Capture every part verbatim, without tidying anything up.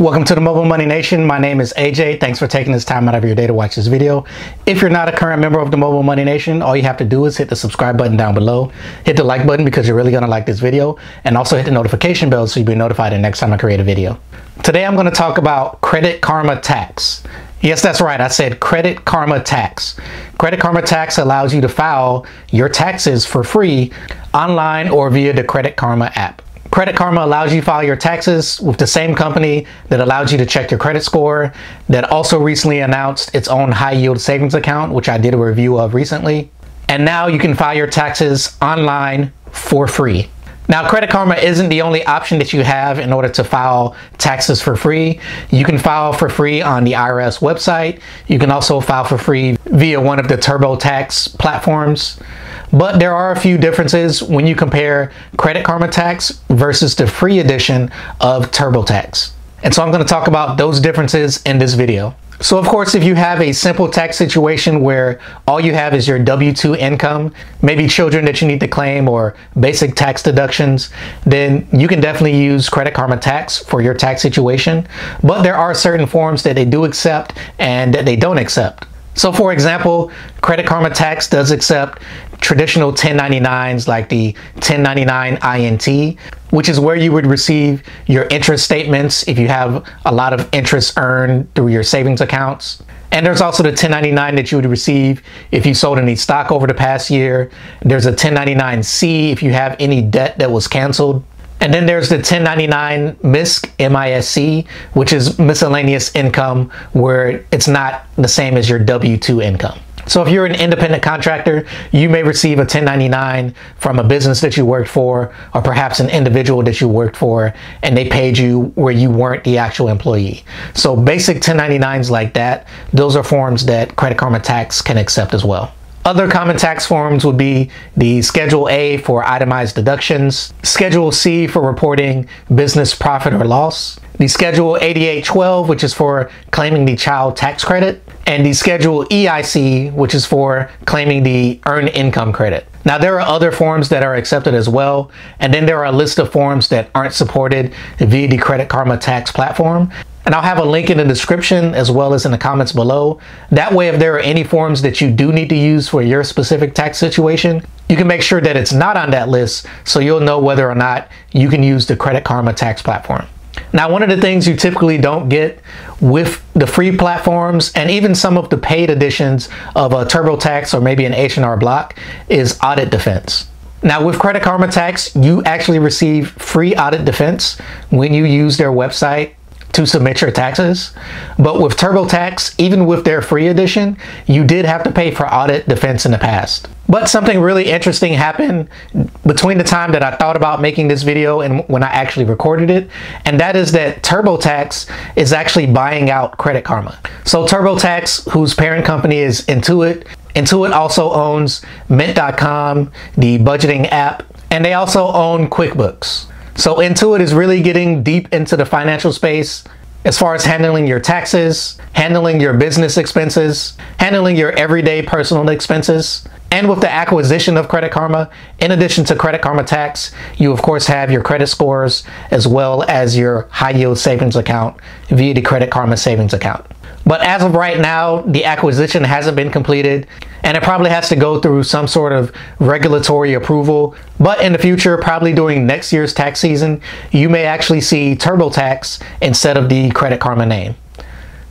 Welcome to the Mobile Money Nation. My name is A J. Thanks for taking this time out of your day to watch this video. If you're not a current member of the Mobile Money Nation, all you have to do is hit the subscribe button down below, hit the like button because you're really gonna like this video, and also hit the notification bell so you'll be notified the next time I create a video. Today I'm gonna talk about Credit Karma Tax. Yes, that's right, I said Credit Karma Tax. Credit Karma Tax allows you to file your taxes for free online or via the Credit Karma app. Credit Karma allows you to file your taxes with the same company that allows you to check your credit score, that also recently announced its own high yield savings account, which I did a review of recently. And now you can file your taxes online for free. Now, Credit Karma isn't the only option that you have in order to file taxes for free. You can file for free on the I R S website. You can also file for free via one of the TurboTax platforms. But there are a few differences when you compare Credit Karma Tax versus the free edition of TurboTax. And so I'm going to talk about those differences in this video. So of course, if you have a simple tax situation where all you have is your W two income, maybe children that you need to claim or basic tax deductions, then you can definitely use Credit Karma Tax for your tax situation. But there are certain forms that they do accept and that they don't accept. So for example, Credit Karma Tax does accept traditional ten ninety-nines like the ten ninety-nine I N T, which is where you would receive your interest statements if you have a lot of interest earned through your savings accounts. And there's also the ten ninety-nine that you would receive if you sold any stock over the past year. There's a ten ninety-nine C if you have any debt that was canceled. And then there's the ten ninety-nine MISC, M I S C, which is miscellaneous income, where it's not the same as your W two income. So if you're an independent contractor, you may receive a ten ninety-nine from a business that you worked for, or perhaps an individual that you worked for, and they paid you where you weren't the actual employee. So basic ten ninety-nines like that, those are forms that Credit Karma Tax can accept as well. Other common tax forms would be the Schedule A for itemized deductions, Schedule C for reporting business profit or loss, the Schedule eighty-eight twelve, which is for claiming the child tax credit, and the Schedule E I C, which is for claiming the earned income credit. Now, there are other forms that are accepted as well, and then there are a list of forms that aren't supported via the Credit Karma Tax platform. And I'll have a link in the description as well as in the comments below. That way, if there are any forms that you do need to use for your specific tax situation, you can make sure that it's not on that list so you'll know whether or not you can use the Credit Karma Tax platform. Now, one of the things you typically don't get with the free platforms and even some of the paid editions of a TurboTax or maybe an H and R Block is audit defense. Now, with Credit Karma Tax, you actually receive free audit defense when you use their website to submit your taxes. But with TurboTax, even with their free edition, you did have to pay for audit defense in the past. But something really interesting happened between the time that I thought about making this video and when I actually recorded it, and that is that TurboTax is actually buying out Credit Karma. So TurboTax, whose parent company is Intuit, Intuit also owns Mint dot com, the budgeting app, and they also own QuickBooks. So Intuit is really getting deep into the financial space as far as handling your taxes, handling your business expenses, handling your everyday personal expenses. And with the acquisition of Credit Karma, in addition to Credit Karma Tax, you of course have your credit scores as well as your high yield savings account via the Credit Karma savings account. But as of right now, the acquisition hasn't been completed, and it probably has to go through some sort of regulatory approval. But in the future, probably during next year's tax season, you may actually see TurboTax instead of the Credit Karma name.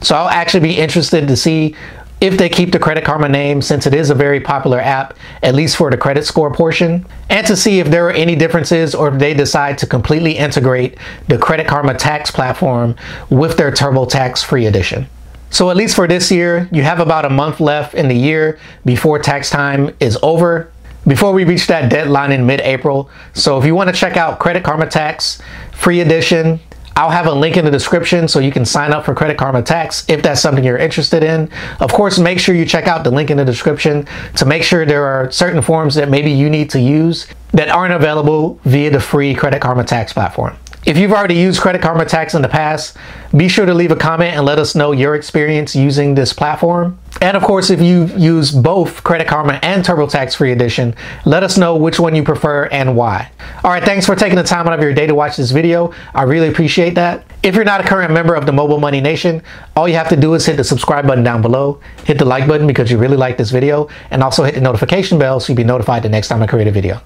So I'll actually be interested to see if they keep the Credit Karma name, since it is a very popular app, at least for the credit score portion, and to see if there are any differences or if they decide to completely integrate the Credit Karma Tax platform with their TurboTax free edition. So at least for this year, you have about a month left in the year before tax time is over, before we reach that deadline in mid-April. So if you want to check out Credit Karma Tax free edition, I'll have a link in the description so you can sign up for Credit Karma Tax if that's something you're interested in. Of course, make sure you check out the link in the description to make sure there are certain forms that maybe you need to use that aren't available via the free Credit Karma Tax platform. If you've already used Credit Karma Tax in the past, be sure to leave a comment and let us know your experience using this platform. And of course, if you use both Credit Karma and TurboTax Free Edition, let us know which one you prefer and why. All right, thanks for taking the time out of your day to watch this video. I really appreciate that. If you're not a current member of the Mobile Money Nation, all you have to do is hit the subscribe button down below, hit the like button because you really like this video, and also hit the notification bell so you'll be notified the next time I create a video.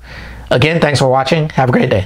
Again, thanks for watching. Have a great day.